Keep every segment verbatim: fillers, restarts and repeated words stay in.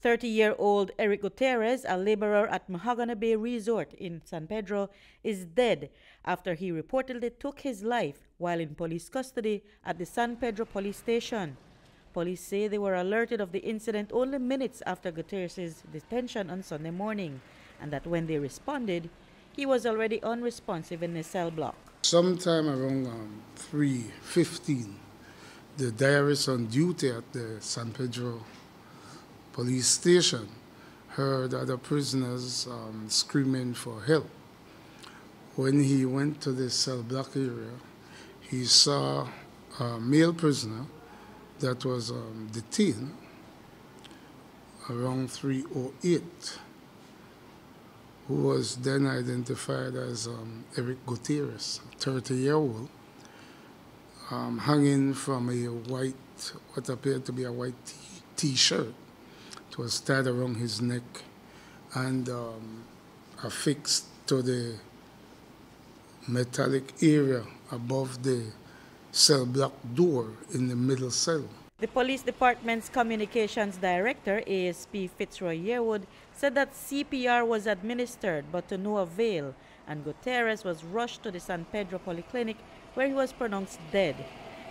thirty-year-old Eric Gutierrez, a laborer at Mahogany Bay Resort in San Pedro, is dead after he reportedly took his life while in police custody at the San Pedro Police Station. Police say they were alerted of the incident only minutes after Gutierrez's detention on Sunday morning, and that when they responded, he was already unresponsive in his cell block. Sometime around um, three fifteen, the diarist on duty at the San Pedro Police Station heard other prisoners um, screaming for help. When he went to the cell block area, he saw a male prisoner that was um, detained around three oh eight, who was then identified as um, Eric Gutierrez, thirty-year-old, um, hanging from a white, what appeared to be a white t-shirt. It was tied around his neck and um, affixed to the metallic area above the cell block door in the middle cell. The police department's communications director, A S P Fitzroy Yearwood, said that C P R was administered but to no avail, and Gutierrez was rushed to the San Pedro Polyclinic, where he was pronounced dead.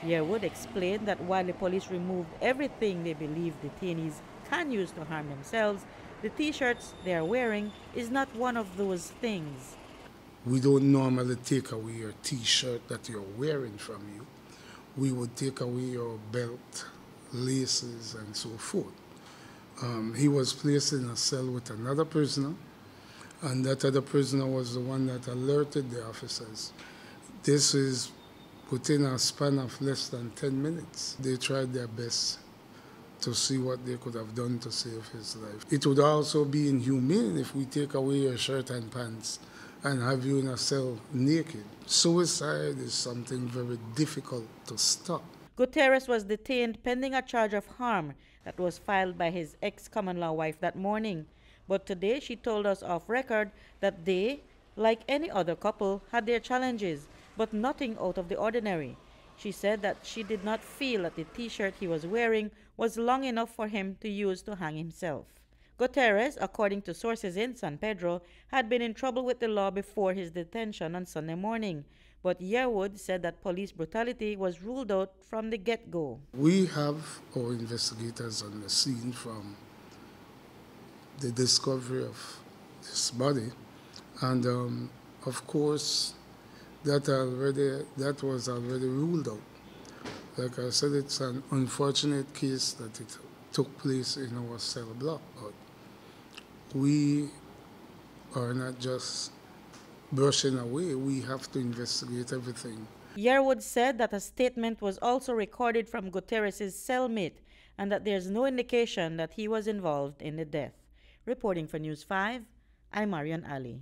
Yearwood explained that while the police removed everything they believe detainees can use to harm themselves, the t-shirts they are wearing is not one of those things. We don't normally take away your t-shirt that you're wearing from you. We would take away your belt, laces, and so forth. Um, he was placed in a cell with another prisoner, and that other prisoner was the one that alerted the officers. This is within a span of less than ten minutes. They tried their best to see what they could have done to save his life. It would also be inhumane if we take away your shirt and pants and have you in a cell naked. Suicide is something very difficult to stop. Gutierrez was detained pending a charge of harm that was filed by his ex-common-law wife that morning. But today she told us off record that they, like any other couple, had their challenges, but nothing out of the ordinary. She said that she did not feel that the t-shirt he was wearing was long enough for him to use to hang himself. Gutierrez, according to sources in San Pedro, had been in trouble with the law before his detention on Sunday morning, but Yearwood said that police brutality was ruled out from the get-go. We have our investigators on the scene from the discovery of this body, and um, of course, that already that was already ruled out. Like I said, it's an unfortunate case that it took place in our cell block, but we are not just brushing away, we have to investigate everything. Yearwood said that a statement was also recorded from Gutierrez's cellmate and that there's no indication that he was involved in the death. Reporting for News five, I'm Marion Ali.